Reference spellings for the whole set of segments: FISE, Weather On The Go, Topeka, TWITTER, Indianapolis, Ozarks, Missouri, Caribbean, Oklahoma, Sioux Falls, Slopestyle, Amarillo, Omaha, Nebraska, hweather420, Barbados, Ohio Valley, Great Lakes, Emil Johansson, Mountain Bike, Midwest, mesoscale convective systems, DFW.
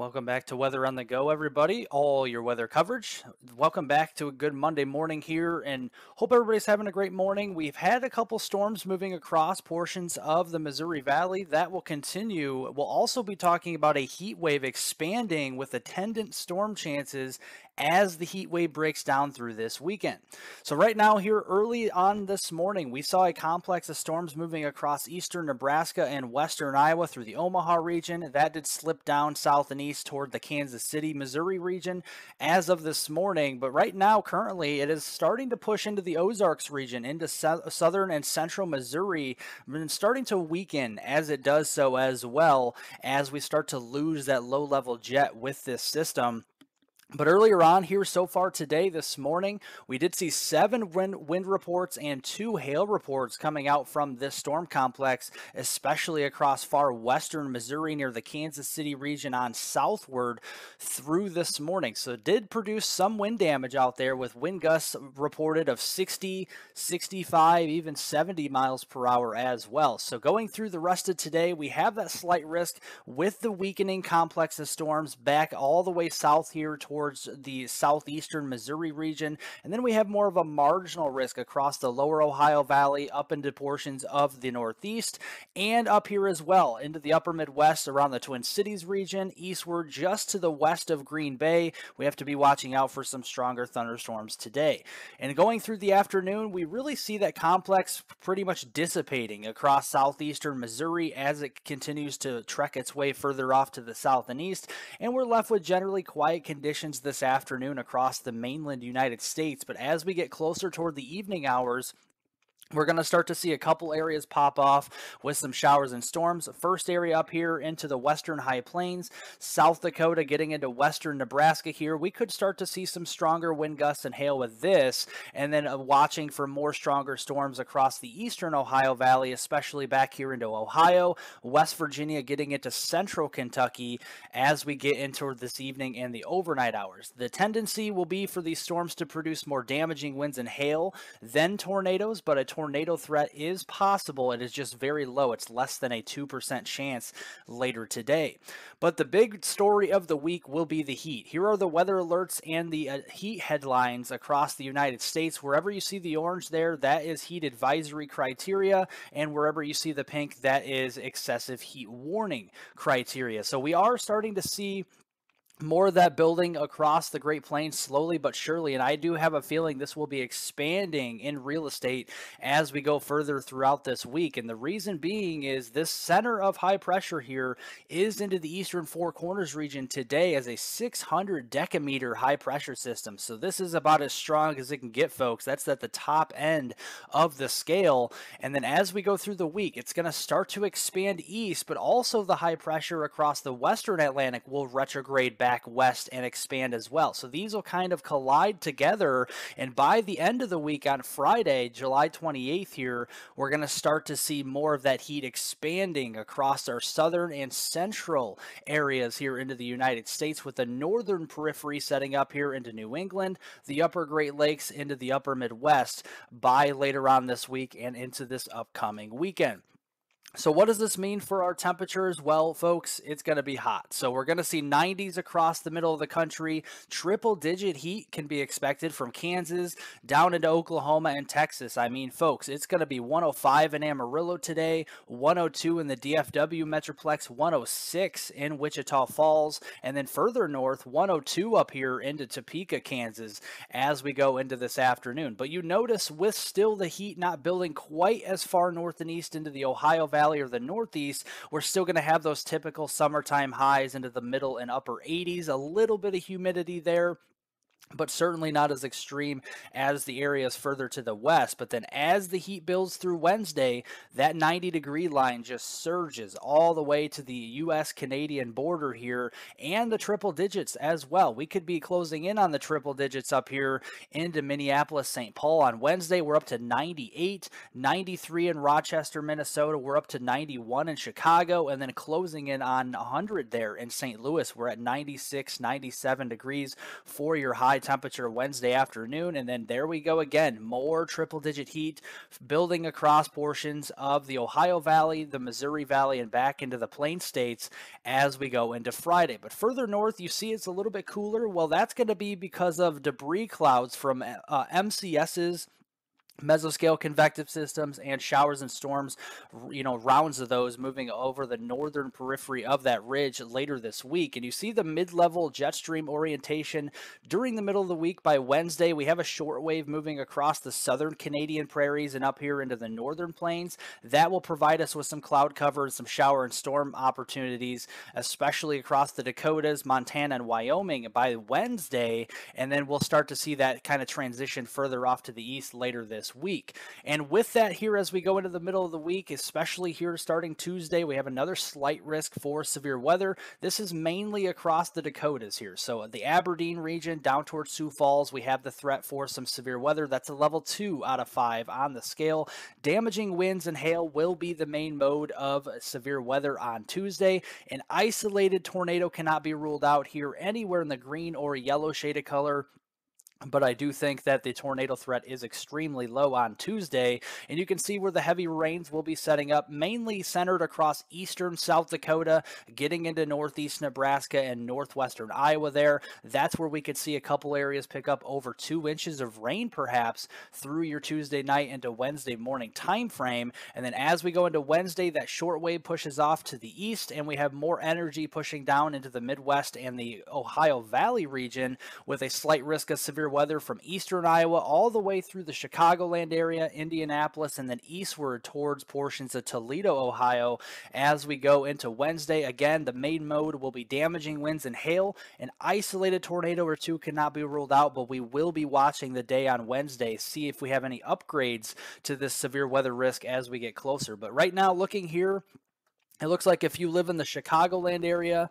Welcome back to Weather on the Go, everybody. All your weather coverage. Welcome back to a good Monday morning here, and hope everybody's having a great morning. We've had a couple storms moving across portions of the Missouri Valley. That will continue. We'll also be talking about a heat wave expanding with attendant storm chances as the heat wave breaks down through this weekend. So right now here early on this morning, we saw a complex of storms moving across eastern Nebraska and western Iowa through the Omaha region. That did slip down south and east toward the Kansas City, Missouri region as of this morning. But right now, currently, it is starting to push into the Ozarks region, into southern and central Missouri, and starting to weaken as it does so as well as we start to lose that low-level jet with this system. But earlier on here so far today, this morning, we did see 7 wind reports and 2 hail reports coming out from this storm complex, especially across far western Missouri near the Kansas City region on southward through this morning. So it did produce some wind damage out there with wind gusts reported of 60, 65, even 70 miles per hour as well. So going through the rest of today, we have that slight risk with the weakening complex of storms back all the way south here towards the southeastern Missouri region, and then we have more of a marginal risk across the lower Ohio Valley up into portions of the Northeast and up here as well into the upper Midwest around the Twin Cities region eastward just to the west of Green Bay. We have to be watching out for some stronger thunderstorms today. And going through the afternoon, we really see that complex pretty much dissipating across southeastern Missouri as it continues to trek its way further off to the south and east, and we're left with generally quiet conditions this afternoon across the mainland United States. But as we get closer toward the evening hours, we're going to start to see a couple areas pop off with some showers and storms. First area up here into the western high plains, South Dakota, getting into western Nebraska here. We could start to see some stronger wind gusts and hail with this, and then watching for more stronger storms across the eastern Ohio Valley, especially back here into Ohio, West Virginia, getting into central Kentucky as we get into this evening and the overnight hours. The tendency will be for these storms to produce more damaging winds and hail than tornadoes, but a tornado threat is possible. It is just very low. It's less than a 2% chance later today. But the big story of the week will be the heat. Here are the weather alerts and the heat headlines across the United States. Wherever you see the orange there, that is heat advisory criteria, and wherever you see the pink, that is excessive heat warning criteria. So we are starting to see more of that building across the Great Plains slowly but surely, and I do have a feeling this will be expanding in real estate as we go further throughout this week. And the reason being is this center of high pressure here is into the eastern Four Corners region today as a 600 decameter high pressure system. So this is about as strong as it can get, folks. That's at the top end of the scale. And then as we go through the week, it's going to start to expand east, but also the high pressure across the western Atlantic will retrograde back west and expand as well. So these will kind of collide together, and by the end of the week on Friday, July 28th here, we're going to start to see more of that heat expanding across our southern and central areas here into the United States, with the northern periphery setting up here into New England, the upper Great Lakes, into the upper Midwest by later on this week and into this upcoming weekend. So what does this mean for our temperatures? Well, folks, it's going to be hot. So we're going to see 90s across the middle of the country. Triple-digit heat can be expected from Kansas down into Oklahoma and Texas. I mean, folks, it's going to be 105 in Amarillo today, 102 in the DFW Metroplex, 106 in Wichita Falls, and then further north, 102 up here into Topeka, Kansas, as we go into this afternoon. But you notice with still the heat not building quite as far north and east into the Ohio Valley or the Northeast, we're still going to have those typical summertime highs into the middle and upper 80s, a little bit of humidity there, but certainly not as extreme as the areas further to the west. But then as the heat builds through Wednesday, that 90-degree line just surges all the way to the U.S.-Canadian border here, and the triple digits as well. We could be closing in on the triple digits up here into Minneapolis-St. Paul on Wednesday. We're up to 98, 93 in Rochester, Minnesota. We're up to 91 in Chicago, and then closing in on 100 there in St. Louis. We're at 96, 97 degrees for your high high temperature Wednesday afternoon. And then there we go again, more triple-digit heat building across portions of the Ohio Valley, the Missouri Valley, and back into the Plain States as we go into Friday. But further north, you see it's a little bit cooler. Well, that's going to be because of debris clouds from MCS's mesoscale convective systems and showers and storms, you know, rounds of those moving over the northern periphery of that ridge later this week. And you see the mid-level jet stream orientation during the middle of the week. By Wednesday, we have a short wave moving across the southern Canadian prairies and up here into the northern plains. That will provide us with some cloud cover and some shower and storm opportunities, especially across the Dakotas, Montana, and Wyoming by Wednesday. And then we'll start to see that kind of transition further off to the east later this week. And with that, here as we go into the middle of the week, especially here starting Tuesday, we have another slight risk for severe weather. This is mainly across the Dakotas here. So the Aberdeen region down towards Sioux Falls, we have the threat for some severe weather. That's a level 2 out of 5 on the scale. Damaging winds and hail will be the main mode of severe weather on Tuesday. An isolated tornado cannot be ruled out here anywhere in the green or yellow shade of color. But I do think that the tornado threat is extremely low on Tuesday, and you can see where the heavy rains will be setting up, mainly centered across eastern South Dakota, getting into northeast Nebraska and northwestern Iowa there. That's where we could see a couple areas pick up over 2 inches of rain, perhaps, through your Tuesday night into Wednesday morning time frame. And then as we go into Wednesday, that short wave pushes off to the east, and we have more energy pushing down into the Midwest and the Ohio Valley region with a slight risk of severe weather from eastern Iowa all the way through the Chicagoland area, Indianapolis, and then eastward towards portions of Toledo, Ohio. As we go into Wednesday, again, the main mode will be damaging winds and hail. An isolated tornado or two cannot be ruled out, but we will be watching the day on Wednesday, see if we have any upgrades to this severe weather risk as we get closer. But right now, looking here, it looks like if you live in the Chicagoland area,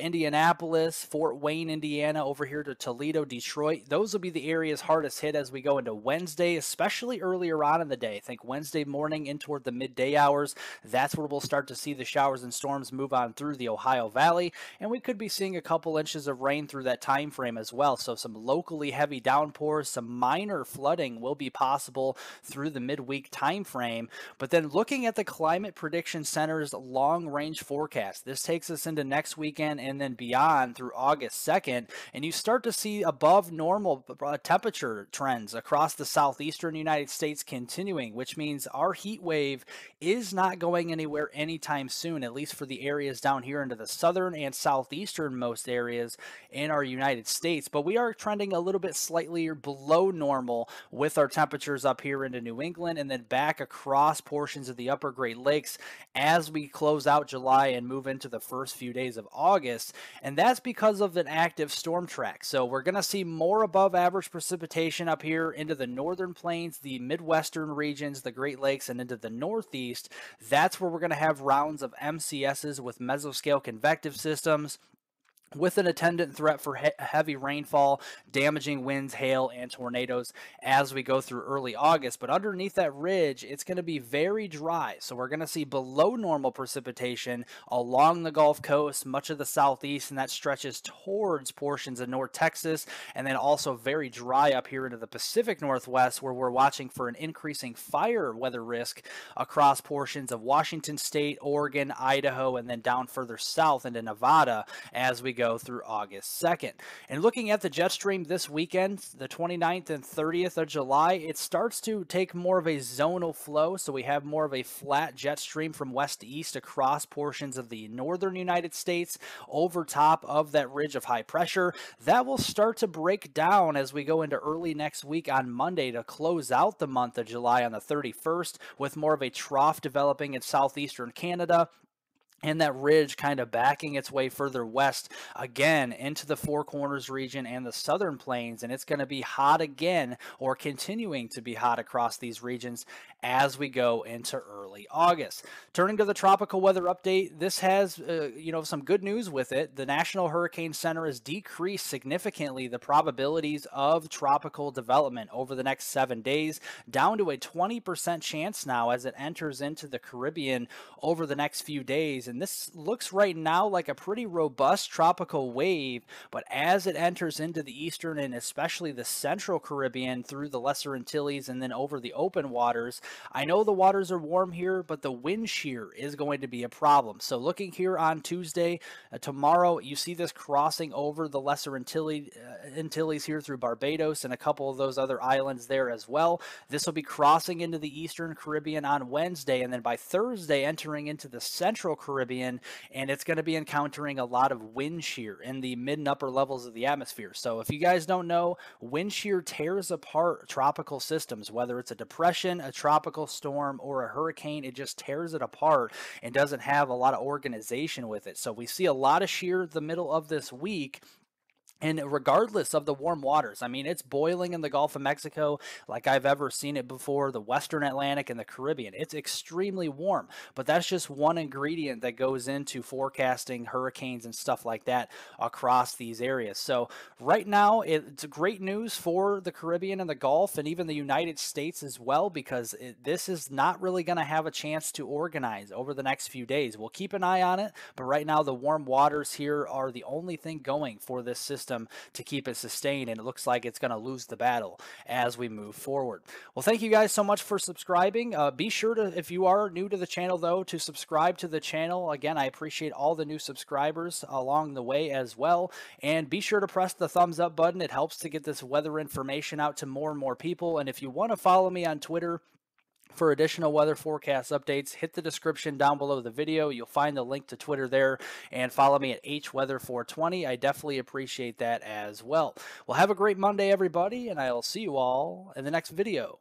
Indianapolis, Fort Wayne, Indiana, over here to Toledo, Detroit, those will be the areas hardest hit as we go into Wednesday, especially earlier on in the day. I think Wednesday morning in toward the midday hours, that's where we'll start to see the showers and storms move on through the Ohio Valley, and we could be seeing a couple inches of rain through that time frame as well. So some locally heavy downpours, some minor flooding will be possible through the midweek time frame. But then looking at the Climate Prediction Center's long-range forecast. This takes us into next weekend and then beyond through August 2nd, and you start to see above normal temperature trends across the southeastern United States continuing, which means our heat wave is not going anywhere anytime soon, at least for the areas down here into the southern and southeastern most areas in our United States. But we are trending a little bit slightly below normal with our temperatures up here into New England and then back across portions of the upper Great Lakes as we close out July and move into the first few days of August. And that's because of an active storm track. So we're going to see more above average precipitation up here into the northern plains, the midwestern regions, the Great Lakes, and into the northeast. That's where we're going to have rounds of MCSs with mesoscale convective systems, with an attendant threat for heavy rainfall, damaging winds, hail, and tornadoes as we go through early August. But underneath that ridge, it's going to be very dry. So we're going to see below normal precipitation along the Gulf Coast, much of the southeast, and that stretches towards portions of North Texas, and then also very dry up here into the Pacific Northwest, where we're watching for an increasing fire weather risk across portions of Washington State, Oregon, Idaho, and then down further south into Nevada as we go through August 2nd. And looking at the jet stream this weekend, the 29th and 30th of July, it starts to take more of a zonal flow. So we have more of a flat jet stream from west to east across portions of the northern United States over top of that ridge of high pressure. That will start to break down as we go into early next week on Monday to close out the month of July on the 31st with more of a trough developing in southeastern Canada, and that ridge kind of backing its way further west again into the Four Corners region and the southern plains. And it's going to be hot again, or continuing to be hot across these regions as we go into early August. Turning to the tropical weather update, this has some good news with it. The National Hurricane Center has decreased significantly the probabilities of tropical development over the next 7 days, down to a 20% chance now as it enters into the Caribbean over the next few days. and this looks right now like a pretty robust tropical wave, but as it enters into the eastern and especially the central Caribbean through the Lesser Antilles and then over the open waters, I know the waters are warm here, but the wind shear is going to be a problem. So looking here on Tuesday, tomorrow, you see this crossing over the Lesser Antilles here through Barbados and a couple of those other islands there as well. This will be crossing into the eastern Caribbean on Wednesday, and then by Thursday entering into the central Caribbean, and it's going to be encountering a lot of wind shear in the mid and upper levels of the atmosphere. So if you guys don't know, wind shear tears apart tropical systems, whether it's a depression, a tropical storm, or a hurricane. It just tears it apart and doesn't have a lot of organization with it. So we see a lot of shear the middle of this week. And regardless of the warm waters, I mean, it's boiling in the Gulf of Mexico like I've ever seen it before, the Western Atlantic and the Caribbean. It's extremely warm, but that's just one ingredient that goes into forecasting hurricanes and stuff like that across these areas. So right now, it's great news for the Caribbean and the Gulf and even the United States as well, because this is not really going to have a chance to organize over the next few days. We'll keep an eye on it, but right now the warm waters here are the only thing going for this system to keep it sustained, and it looks like it's going to lose the battle as we move forward. Well, thank you guys so much for subscribing. Be sure to, if you are new to the channel though, to subscribe to the channel. Again, I appreciate all the new subscribers along the way as well, and be sure to press the thumbs up button. It helps to get this weather information out to more and more people. And if you want to follow me on Twitter for additional weather forecast updates, hit the description down below the video. You'll find the link to Twitter there, and follow me at hweather420. I definitely appreciate that as well. Well, have a great Monday, everybody, and I'll see you all in the next video.